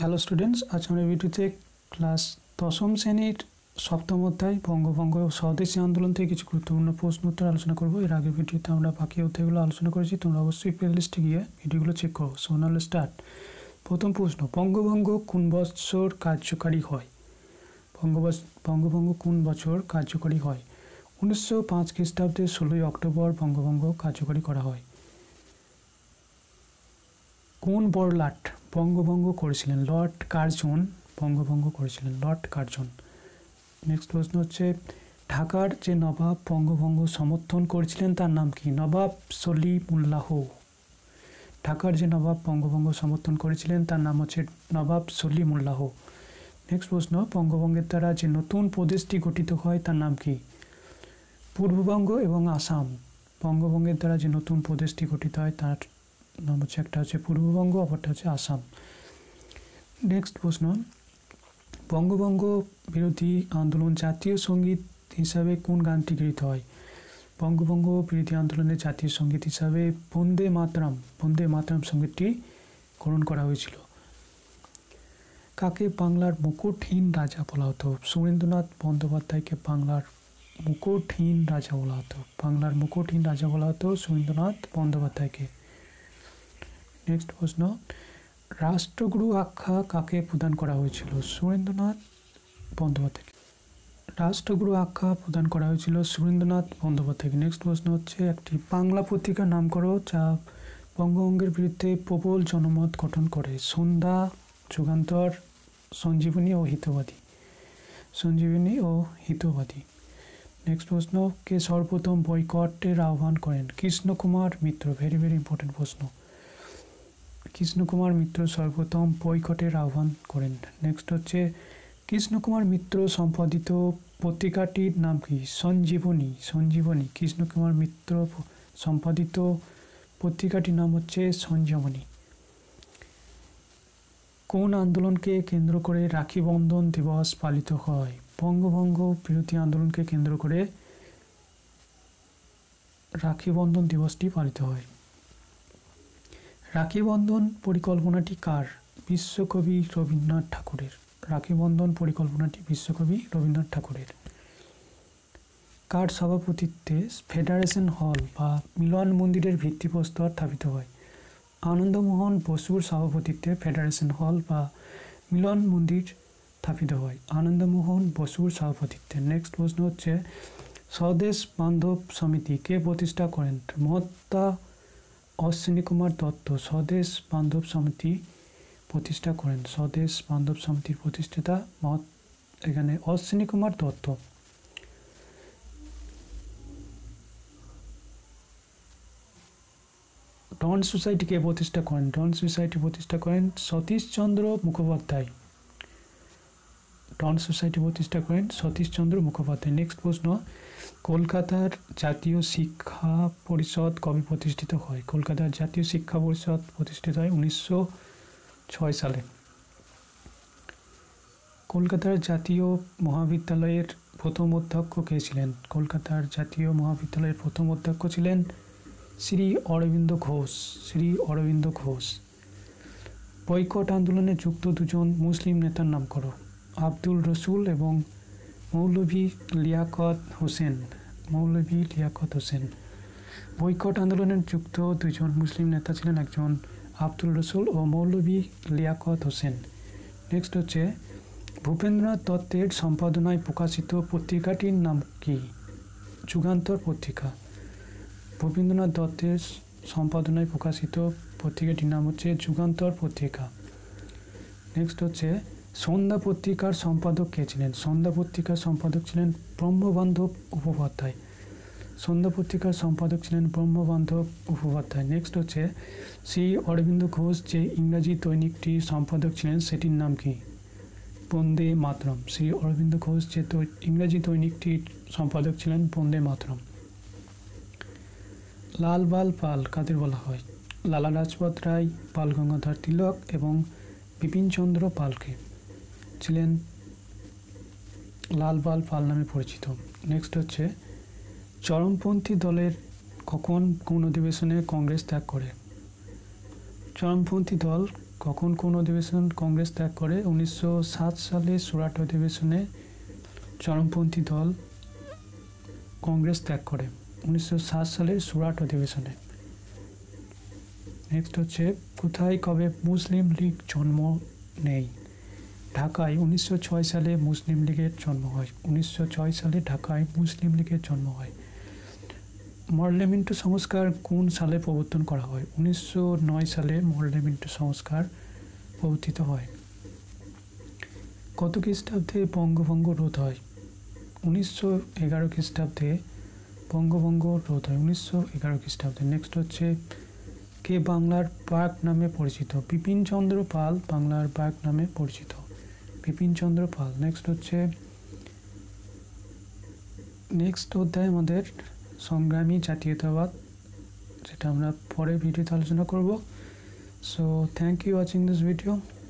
Hello students, आज हमारे video से क्लास दशम श्रेणी सप्तम अध्याय बंगभंग स्वदेशी आंदोलन के कुछ गुरुत्वपूर्ण प्रश्नोत्तर आलोचना करब। एर आगे भिडियोते हमें बाकी अध्यायगुलो आलोचना करेছি, তোমরা অবশ্যই প্লেলিস্টে গিয়ে ভিডিওগুলো চেক করো। So now let's start. प्रथम प्रश्न, बंगभंग কোন বছর কার্যকরী হয়? बंगभंग কোন বছর কার্যকরী হয়? 1905 খ্রিস্টাব্দে 16 অক্টোবর बंगभंग কার্যকরী করা হয়। কোন বড়লাট बंगभंग করেছিলেন? লর্ড কার্জন बंगभंग করেছিলেন, লর্ড কার্জন। नेक्स्ट प्रश्न হচ্ছে ঢাকার যে নবাব बंगभंग সমর্থন করেছিলেন তার নাম কি? নবাব সলিমুল্লাহ। ঢাকার যে নবাব बंगभंग সমর্থন করেছিলেন তার নাম হচ্ছে নবাব সলিমুল্লাহ। নেক্সট প্রশ্ন, বঙ্গভঙ্গের দ্বারা যে নতুন প্রদেশটি গঠিত হয় তার নাম কি? পূর্ববঙ্গ এবং আসাম। বঙ্গভঙ্গের দ্বারা যে নতুন প্রদেশটি গঠিত হয় তার नाम হচ্ছে, একটা হচ্ছে পূর্ববঙ্গ অপরটা হচ্ছে আসাম। নেক্সট প্রশ্ন, বঙ্গভঙ্গ বিরোধী আন্দোলন জাতীয় সঙ্গীত হিসাবে কোন গানটি গৃহীত হয়? বঙ্গভঙ্গ বিরোধী আন্দোলনের জাতীয় সঙ্গীত হিসাবে वंदे मातरम्, वंदे मातरम् সঙ্গীতটি গ্রহণ করা হয়েছিল। কাকে বাংলার মুকুটহীন রাজা বলা হতো? সুরেন্দ্রনাথ বন্দ্যোপাধ্যায়কে বাংলার মুকুটহীন রাজা বলা হতো। বাংলার মুকুটহীন রাজা বলা হতো সুরেন্দ্রনাথ বন্দ্যোপাধ্যায়কে। नेक्स्ट प्रश्न, राष्ट्रगुरु आख्या काके प्रदान करा हयेछिलो? सुरेंद्रनाथ बंदोपाध्याय। राष्ट्रगुरु आख्या प्रदान करा हयेछिलो सुरेंद्रनाथ बंदोपाध्याय। नेक्स्ट प्रश्न हच्छे एकटी बांगला पत्रिकार नाम करो जा बंगभंगेर बिरुद्धे प्रबल जनमत गठन करे? सन्ध्या, युगांतर, संजीवनी और हितबादी। संजीवनी और हितबादी। नेक्स्ट प्रश्न, के सर्वप्रथम बयकटेर आह्वान करें? Krishnakumar Mitra. Very very important प्रश्न। कृष्णकुमार मित्र सर्वप्रथम बयकटेर आह्वान करें। नेक्स्ट हे कृष्णकुमार मित्र सम्पादित पत्रिकाटिर नाम कि? संजीवनी। संजीवनी। कृष्णकुमार मित्र सम्पादित पत्रिकाटिर नाम हे संजीवनी। कोन आंदोलन के केंद्र करे राखी बंधन दिवस पालित हय? बंगभंग बिरोधी आंदोलन के केंद्र करे राखी बंधन दिवसटी पालित हय। राखी बंधन परिकल्पनाटी कार? विश्वकवि रवीन्द्रनाथ ठाकुरेर। राखी बंधन परिकल्पनाटी विश्वकवि रवीन्द्रनाथ ठाकुरेर। कार सभापतित्वे फेडारेशन हल बा मिलन मंदिरेर भित्तिप्रस्तर स्थापित हय? आनंदमोहन बसुर सभापतित्वे फेडारेशन हल बा मिलन मंदिर स्थापित हय। आनंदमोहन बसुर सभापतित्वे। नेक्स्ट प्रश्न हच्छे स्वदेश बान्धव समिति के प्रतिष्ठा करें? महत्ता अश्विनी कुमार दत्त। स्वदेश बान्धव समिति प्रतिष्ठा करें? स्वदेश बान्धव समितिर प्रतिष्ठाता एखाने अश्विनी कुमार दत्त। डन सोसाइटी के प्रतिष्ठा करें? डन सोसाइटी प्रतिष्ठा करें सतीश चंद्र मुखोपाध्याय। डन सोसाइटी प्रतिष्ठा करें सतीश चंद्र मुखोपाध्याय। नेक्स्ट प्रश्न, কলকাতার জাতীয় শিক্ষা পরিষদ কবে প্রতিষ্ঠিত হয়? কলকাতার জাতীয় শিক্ষা পরিষদ প্রতিষ্ঠিত হয় 1906 সালে। কলকাতার জাতীয় মহাবিদ্যালয়ের প্রথম অধ্যক্ষ কে ছিলেন? কলকাতার জাতীয় মহাবিদ্যালয়ের প্রথম অধ্যক্ষ ছিলেন শ্রী অরবিন্দ ঘোষ। শ্রী অরবিন্দ ঘোষ। বয়কট আন্দোলনে যুক্ত দুজন মুসলিম নেতার নাম করো? আব্দুল রসুল এবং मौलवी लियाकत होसन। मौलवी लियाकत होसन। बयकट आंदोलन जुक्त दुजन मुस्लिम नेता छिलेन, एकजन आब्दुल रसुल और मौलवी लियाकत होसन। नेक्स्ट हे भूपेंद्रनाथ दत्तर सम्पादनाय प्रकाशित पत्रिकाटिर नाम कि? युगांतर पत्रिका। भूपेंद्रनाथ दत्तर सम्पादनाय प्रकाशित पत्रिकाटिर नाम हे युगांतर पत्रिका। नेक्स्ट हे सन्ध्या पत्रिकार सम्पादक के छिलेन? सन्ध्या पत्रिकार सम्पादक छिलेन ब्रह्मबान्धव उपाध्याय। सन्ध्या पत्रिकार सम्पादक छिलेन ब्रह्मबान्धव उपाध्याय। नेक्स्ट हे श्री अरबिंद घोष जे इंगरेजी दैनिकटी सम्पादक छिलेन सेटिर नाम कि? वंदे मातरम्। श्री अरबिंद घोष जे इंगरेजी दैनिकटिर सम्पादक छिलेन वंदे मातरम्। लाल बाल पाल कादेर बला हय? लाला लाजपत राय, बाल गंगाधर तिलक एवं बिपिन चंद्र पाल के छिलेन लाल बाल पाल नामे परिचित। नेक्स्ट हे चरमपंथी दलेर कखन कोन अधिवेशने कांग्रेस त्याग करे? चरमपंथी दल कखन कोन अधिवेशन कांग्रेस त्याग करे 1907 साले सूराट अधिवेशने चरमपंथी दल कांग्रेस त्याग करे 1907 साले सूराट अधिवेशने। नेक्स्ट हे कोथाय कबे मुस्लिम लीग जन्म नहीं ढाकाय 1906 साले मुस्लिम लीगर जन्म है 1906 साले ढाकाय मुस्लिम लीगर जन्म है। मर्लेमिन्टू संस्कार कौन साले प्रवर्तन करा है 1909 साले मर्लेमिन्टू संस्कार प्रवर्तित है। कत ख्रीस्टाब्दे बंगभंग रोध है 1911 ख्रीस्टाब्दे बंगभंग रोध है 1911 ख्रीस्टाब्दे। नेक्स्ट हे के बांगलार बाघ नामे परिचित बिपिन चंद्र पाल बांगलार बाघ नामे परिचित बिपिन चंद्र पाल। नेक्स्ट अध्याय हमारे संग्रामी जातीयतावाद जेटा आमरा परे भिडियोते आलोचना करब। So thank you watching this video.